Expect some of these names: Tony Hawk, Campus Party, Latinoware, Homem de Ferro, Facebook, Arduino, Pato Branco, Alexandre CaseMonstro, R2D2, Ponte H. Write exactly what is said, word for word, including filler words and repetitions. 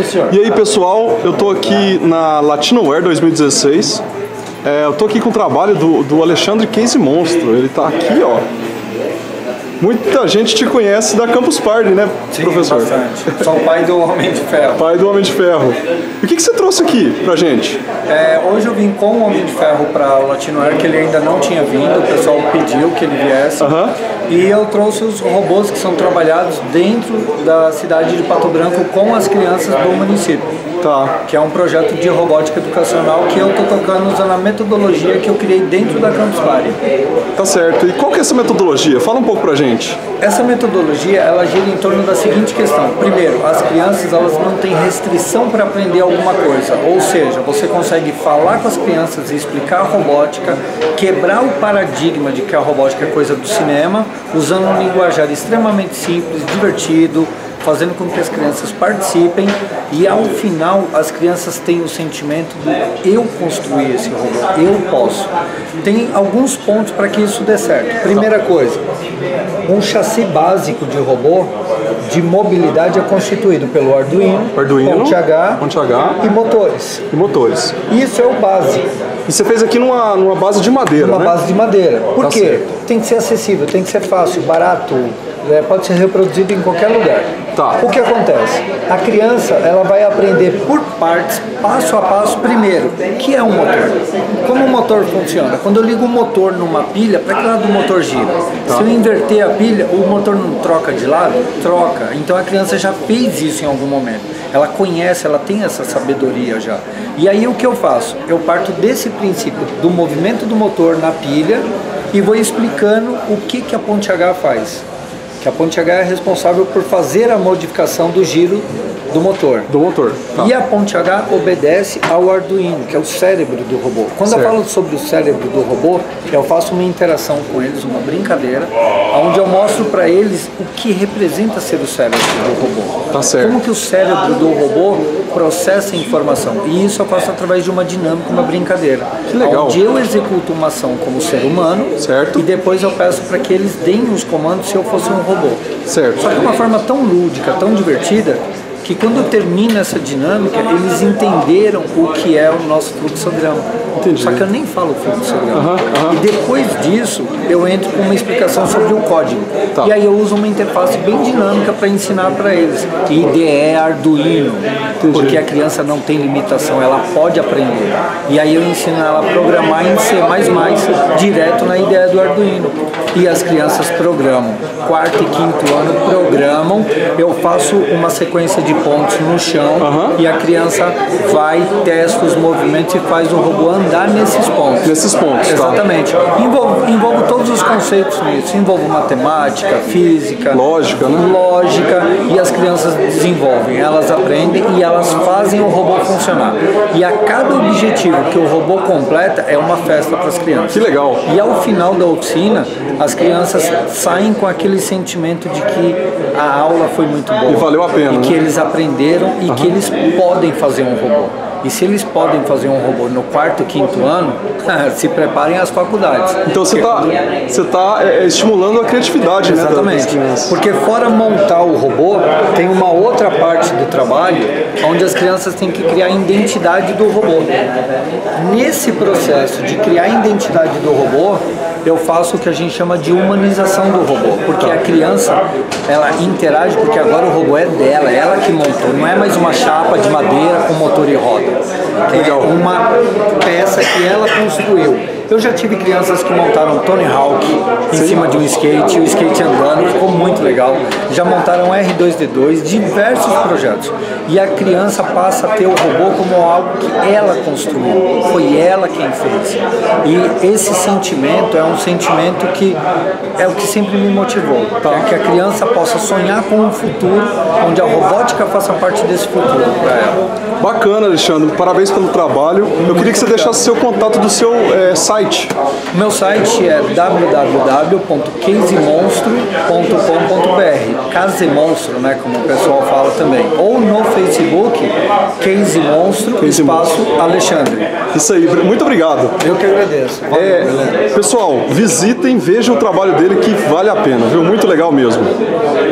aí, senhor? E aí, pessoal, eu tô aqui na Latinoware dois mil e dezesseis. É, eu tô aqui com o trabalho do, do Alexandre CaseMonstro. Ele tá aqui, ó. Muita gente te conhece da Campus Party, né, sim, professor? Bastante. Sou o pai do Homem de Ferro. Pai do Homem de Ferro. E o que, que você trouxe aqui pra gente? É, hoje eu vim com o Homem de Ferro pra Latinoware, que ele ainda não tinha vindo, o pessoal pediu que ele viesse. Uh-huh. E eu trouxe os robôs que são trabalhados dentro da cidade de Pato Branco com as crianças do município. Tá. Que é um projeto de robótica educacional que eu tô tocando usando a metodologia que eu criei dentro da Campus Party. Tá certo. E qual que é essa metodologia? Fala um pouco pra gente. Essa metodologia, ela gira em torno da seguinte questão. Primeiro, as crianças, elas não têm restrição para aprender alguma coisa. Ou seja, você consegue falar com as crianças e explicar a robótica, quebrar o paradigma de que a robótica é coisa do cinema, usando um linguajar extremamente simples, divertido, fazendo com que as crianças participem e, ao final, as crianças têm o sentimento de eu construir esse robô, eu posso. Tem alguns pontos para que isso dê certo. Primeira coisa, um chassi básico de robô de mobilidade é constituído pelo Arduino, Arduino Ponte H, Ponte H e motores. E motores. Isso é o básico. E você fez aqui numa, numa base de madeira, Uma né? base de madeira. Por tá quê? Certo. Tem que ser acessível, tem que ser fácil, barato, é, pode ser reproduzido em qualquer lugar. Tá. O que acontece? A criança, ela vai aprender por partes, passo a passo, primeiro, o que é um motor? Como o motor funciona? Quando eu ligo o motor numa pilha, para que lado o motor gira? Tá. Se eu inverter a pilha, o motor não troca de lado? Troca. Então a criança já fez isso em algum momento. Ela conhece, ela tem essa sabedoria já. E aí o que eu faço? Eu parto desse princípio do movimento do motor na pilha e vou explicando o que, que a Ponte H faz. Que a Ponte H é responsável por fazer a modificação do giro do motor. Do motor. Tá. E a Ponte H obedece ao Arduino, que é o cérebro do robô. Quando certo. eu falo sobre o cérebro do robô, eu faço uma interação com eles, uma brincadeira, onde eu mostro para eles o que representa ser o cérebro do robô. Tá certo. Como que o cérebro do robô processa informação. E isso eu faço através de uma dinâmica, uma brincadeira. Que legal. Onde eu executo uma ação como ser humano, certo. E depois eu peço para que eles deem os comandos se eu fosse um robô. Certo. Só que de uma forma tão lúdica, tão divertida, que quando termina essa dinâmica, eles entenderam o que é o nosso fluxograma. Entendi. Só que eu nem falo fluxograma. Uhum, uhum. E depois disso, eu entro com uma explicação sobre o código. Tá. E aí eu uso uma interface bem dinâmica para ensinar para eles. I D E Arduino. Entendi. Porque a criança não tem limitação, ela pode aprender. E aí eu ensino ela a programar em C mais mais, direto na I D E do Arduino. E as crianças programam. Quarto e quinto ano programam. Eu faço uma sequência de pontos no chão, uhum. E a criança vai, testa os movimentos e faz o robô andar nesses pontos. Nesses pontos, exatamente. Tá. Envolvo, envolvo todos os conceitos nisso. Envolvo matemática, física, lógica, né? Lógica, e as crianças desenvolvem, elas aprendem e elas fazem o robô funcionar. E a cada objetivo que o robô completa é uma festa para as crianças. Que legal. E ao final da oficina, as crianças saem com aquele sentimento de que a aula foi muito boa. E valeu a pena. E que eles aprenderam e uhum. que eles podem fazer um robô. E se eles podem fazer um robô no quarto, quinto ano, se preparem às faculdades. Então você está você tá, é, estimulando a criatividade. Exatamente. Né, porque fora montar o robô, tem uma outra parte do trabalho onde as crianças têm que criar a identidade do robô. Nesse processo de criar a identidade do robô, eu faço o que a gente chama de humanização do robô. Porque a criança, ela interage porque agora o robô é dela, é ela que montou. Não é mais uma chapa de madeira com motor e roda. É uma peça que ela construiu. Eu já tive crianças que montaram Tony Hawk em Sim. cima de um skate, o skate andando, ficou muito legal. Já montaram R dois D dois, diversos projetos. E a criança passa a ter o robô como algo que ela construiu, foi ela quem fez. E esse sentimento é um sentimento que é o que sempre me motivou, tá? Que a criança possa sonhar com um futuro onde a robótica faça parte desse futuro para ela. Bacana, Alexandre. Parabéns pelo trabalho. Muito Eu queria que você obrigado. deixasse seu contato do seu é, site. Meu site é w w w ponto casemonstro ponto com ponto b r. Casemonstro, né, como o pessoal fala também. Ou no Facebook, Casemonstro, Case espaço Monstro. Alexandre. Isso aí, muito obrigado. Eu que agradeço. Valeu, é, pessoal, visitem, vejam o trabalho dele que vale a pena, viu? Muito legal mesmo.